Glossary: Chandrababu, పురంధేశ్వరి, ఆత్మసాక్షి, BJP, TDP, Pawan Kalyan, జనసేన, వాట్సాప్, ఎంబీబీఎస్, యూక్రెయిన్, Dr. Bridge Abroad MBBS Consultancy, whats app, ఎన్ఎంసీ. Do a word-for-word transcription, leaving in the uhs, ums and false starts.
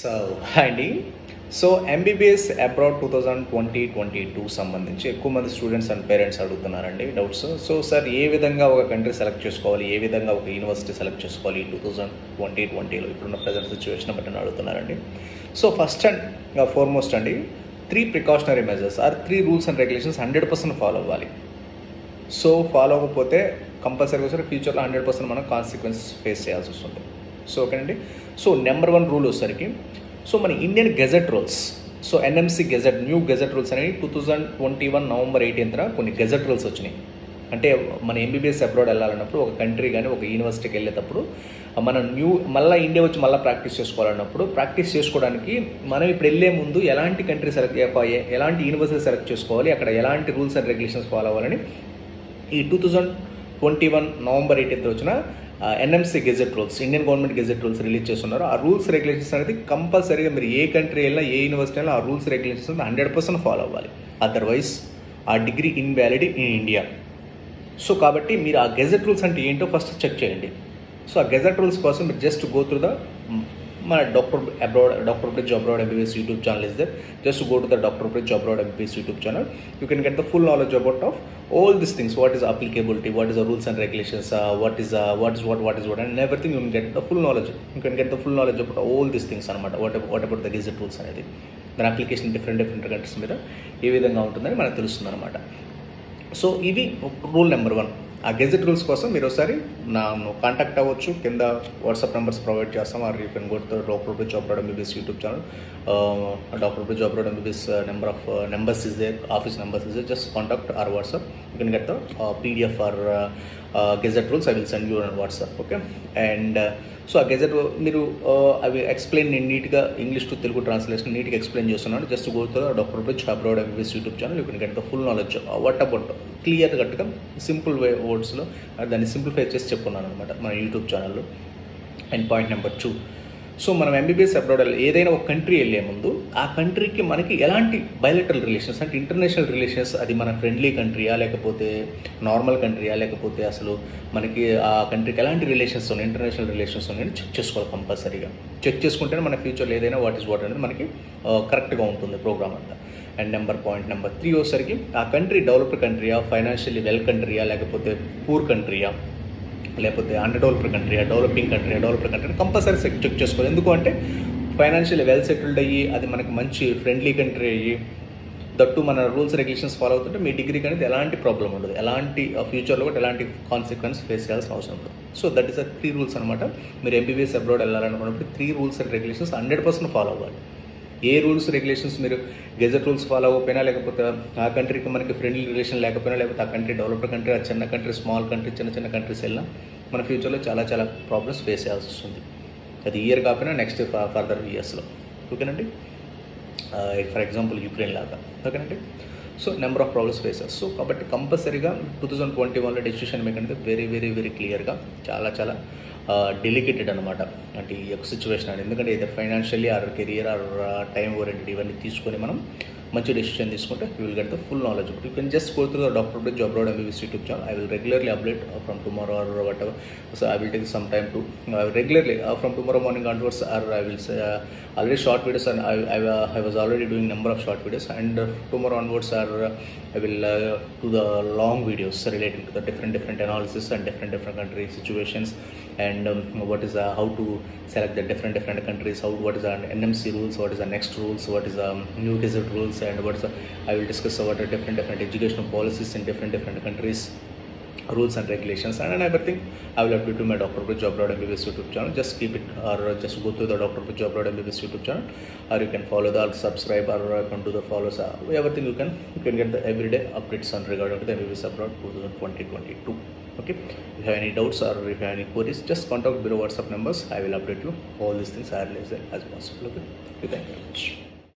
So అండి so ఎంబీబీఎస్ abroad two thousand twenty twenty two సంబంధించి ఎక్కువ మంది స్టూడెంట్స్ అండ్ పేరెంట్స్ అడుగుతున్నారండి డౌట్స్. సో సార్ ఏ విధంగా ఒక కంట్రీ సెలెక్ట్ చేసుకోవాలి, ఏ విధంగా ఒక యూనివర్సిటీ సెలెక్ట్ చేసుకోవాలి టూ థౌజండ్ ట్వంటీ ట్వంటీలో ఇప్పుడున్న ప్రజెంట్ సిచ్యువేషన్ బట్టి అడుగుతున్నారండి. సో ఫస్ట్ అండ్ ఫార్మోస్ట్ అండి three precautionary measures or three rules and regulations hundred percent follow అవ్వాలి. సో ఫాలో అవ్వకపోతే కంపల్సరీగా వచ్చి ఫ్యూచర్లో హండ్రెడ్ పర్సెంట్ మనం కాన్సిక్వెన్సెస్ ఫేస్ చేయాల్సి వస్తుంది. సో ఓకేనండి. సో నెంబర్ వన్ రూల్ వచ్చేసరికి సో మన Indian gazette rules, so ఎన్ఎంసీ gazette new gazette rules అనేవి two thousand twenty one November ఎయిటీన్త్న కొన్ని గెజెట్ రూల్స్ వచ్చినాయి. అంటే మన ఎంబీబీఎస్ అబ్రాడ్ వెళ్ళాలన్నప్పుడు ఒక కంట్రీ కానీ ఒక యూనివర్సిటీకి వెళ్ళేటప్పుడు మనం న్యూ మళ్ళీ ఇండియా వచ్చి మళ్ళీ ప్రాక్టీస్ చేసుకోవాలన్నప్పుడు ప్రాక్టీస్ చేసుకోవడానికి మనం ఇప్పుడు వెళ్ళే ముందు ఎలాంటి కంట్రీ సెలెక్ట్ ఎలాంటి యూనివర్సిటీ సెలెక్ట్ చేసుకోవాలి, అక్కడ ఎలాంటి రూల్స్ అండ్ రెగ్యులేషన్స్ ఫాలో అవ్వాలని ఈ two thousand twenty one November eighteenth వచ్చిన ఎన్ఎంసీ gazette rules Indian government gazette rules release చేస్తున్నారు. ఆ రూల్స్ రెగ్యులేషన్స్ అనేది కంపల్సరీగా మీరు ఏ కంట్రీ వెళ్ళినా ఏ యూనివర్సిటీ వెళ్ళినా ఆ రూల్స్ రెగ్యులేషన్స్ అనేది హండ్రెడ్ పర్సెంట్ ఫాలో అవ్వాలి. అదర్వైజ్ ఆ degree invalid in India. So కాబట్టి మీరు ఆ గెజెట్ రూల్స్ అంటే ఏంటో ఫస్ట్ చెక్ చేయండి. సో ఆ గెజెట్ రూల్స్ కోసం మీరు జస్ట్ గో త్రూ ద మన doctor abroad Doctor Bridge abroad ఎంబీబీఎస్ YouTube channel is there. Just go to the Doctor Bridge abroad ఎంబీబీఎస్ YouTube channel you can get the full knowledge about of all these things, what is applicability, what is the rules and regulations, uh, what is uh, what is what what is what and everything. You can get the full knowledge you can get the full knowledge about all these things anamata. what about, what about the gazette rules anedi the application different different countries meda ee vidhanga untundani manaku telustundi anamata. So idi rule number one. ఆ gazette rules కోసం మీరు ఒకసారి నన్ను contact అవ్వచ్చు, కింద వాట్సాప్ numbers provide చేస్తాం. Or you can go to Doctor Bridge abroad ఎంబీబీఎస్ YouTube channel, Doctor Bridge abroad ఎంబీబీఎస్ number of numbers is there, office numbers is there. Just contact or వాట్సాప్, you can get the PDF or gazette rules I will send you on వాట్సాప్. Okay and so ఆ gazette మీరు అవి explain నేను నీట్గా English to Telugu translation నీట్గా explain చేస్తున్నాను. Just go to Doctor Bridge abroad ఎంబీబీఎస్ YouTube channel you can get the full knowledge what about clear కట్గా simple way వర్డ్స్లో దాన్ని సింప్లిఫై చేసి చెప్పుకున్నాను అనమాట మన యూట్యూబ్ ఛానల్లో. And point number two, so మనం ఎంబీబీఎస్ అబ్రాడ్ ఏదైనా ఒక కంట్రీ వెళ్ళే ముందు ఆ కంట్రీకి మనకి ఎలాంటి బయలటరల్ రిలేషన్స్ అంటే ఇంటర్నేషనల్ రిలేషన్స్, అది మన ఫ్రెండ్లీ కంట్రీయా లేకపోతే నార్మల్ కంట్రీయా లేకపోతే అసలు మనకి ఆ కంట్రీకి ఎలాంటి రిలేషన్స్ ఉన్నాయి, ఇంటర్నేషనల్ రిలేషన్స్ ఉన్నాయని చెక్ చేసుకోవాలి. కంపల్సరీగా చెక్ చేసుకుంటేనే మన ఫ్యూచర్లో ఏదైనా వాట్ ఇస్ వాట్ అనేది మనకి కరెక్ట్గా ఉంటుంది ప్రోగ్రామ్ అంతా. And number point number three వచ్చేసరికి ఆ కంట్రీ డెవలప్డ్ కంట్రీయా, ఫైనాన్షియల్లీ వెల్ కంట్రీయా లేకపోతే పూర్ కంట్రీయా లేకపోతే అండర్ డెవలప్డ్ కంట్రీయా, డెవలపింగ్ కంట్రీయా, డెవలప్డ్ కంట్రీ కంపల్సరీ చెక్ చేసుకోవాలి. ఎందుకంటే ఫైనాన్షియల్ వెల్ సెటిల్డ్ అయ్యి అది మనకి మంచి ఫ్రెండ్లీ కంట్రీ అయ్యి దట్టు మన రూల్స్ రెగ్యులేషన్స్ ఫాలో అవుతుంటే మీ డిగ్రీకి అనేది ఎలాంటి ప్రాబ్లం ఉండదు, ఎలాంటి ఫ్యూచర్లో కూడా ఎలాంటి కాన్సిక్వెన్స్ ఫేస్ చేయాల్సిన అవసరం ఉండదు. So that is a three rules అనమాట. మీరు ఎంబీబీఎస్ అబ్రాడ్ వెళ్ళాలనుకున్నప్పుడు three rules and regulations hundred percent follow అవ్వాలి. ఏ రూల్స్ రెగ్యులేషన్స్ మీరు గెజెట్ రూల్స్ ఫాలో అవ్వకపోయినా లేకపోతే ఆ కంట్రీకి మనకి ఫ్రెండ్లీ రిలేషన్ లేకపోయినా లేకపోతే ఆ కంట్రీ డెవలప్డ్ కంట్రీ, ఆ చిన్న కంట్రీ స్మాల్ కంట్రీ చిన్న చిన్న కంట్రీస్ వెళ్ళినా మన ఫ్యూచర్లో చాలా చాలా ప్రాబ్లమ్స్ ఫేస్ చేయాల్సి వస్తుంది. అది ఇయర్ కాకపోయినా నెక్స్ట్ ఫర్దర్ ఇయర్స్లో. ఓకేనండి. ఫర్ ఎగ్జాంపుల్ యూక్రెయిన్ లాగా. ఓకేనండి. So number of problems face చేస్తాం. సో కాబట్టి కంపల్సరీగా టూ థౌజండ్ ట్వంటీ వన్లో డెసిషన్ మేక్ అనేది వెరీ వెరీ వెరీ క్లియర్గా చాలా చాలా డెలికేటెడ్ అనమాట. అంటే ఈ యొక్క సిచ్యువేషన్ అనేది ఎందుకంటే ఇది financially or career or time oriented ఇవన్నీ తీసుకొని మనం మంచి డెసిషన్ తీసుకుంటే you will get the full knowledge. You can just go through the Doctor Bridge abroad ఎంబీబీఎస్ YouTube channel. I will regularly update from tomorrow or whatever. So I will take some time to regularly from tomorrow morning onwards or I will already short videos and I was already doing number of short videos and tomorrow onwards or I will to the long videos related to the different different analysis and different different country situations and what is how to select the different different countries, how what is the ఎన్ఎంసీ rules, what is the next rules, what is the new gazette rules and what's uh, I will discuss about uh, different different educational policies in different different countries, rules and regulations and, and everything. I will update to my Doctor Bridge Abroad M B B S YouTube channel. Just keep it or just go to the Doctor Bridge Abroad M B B S YouTube channel, or you can follow the or subscribe or come to the followers. Uh, everything you can you can get the everyday updates on regarding the M B B S Abroad twenty twenty-two. Okay. If you have any doubts or if you have any queries, just contact below WhatsApp numbers. I will update you all these things as early as possible. Okay. Thank you very much.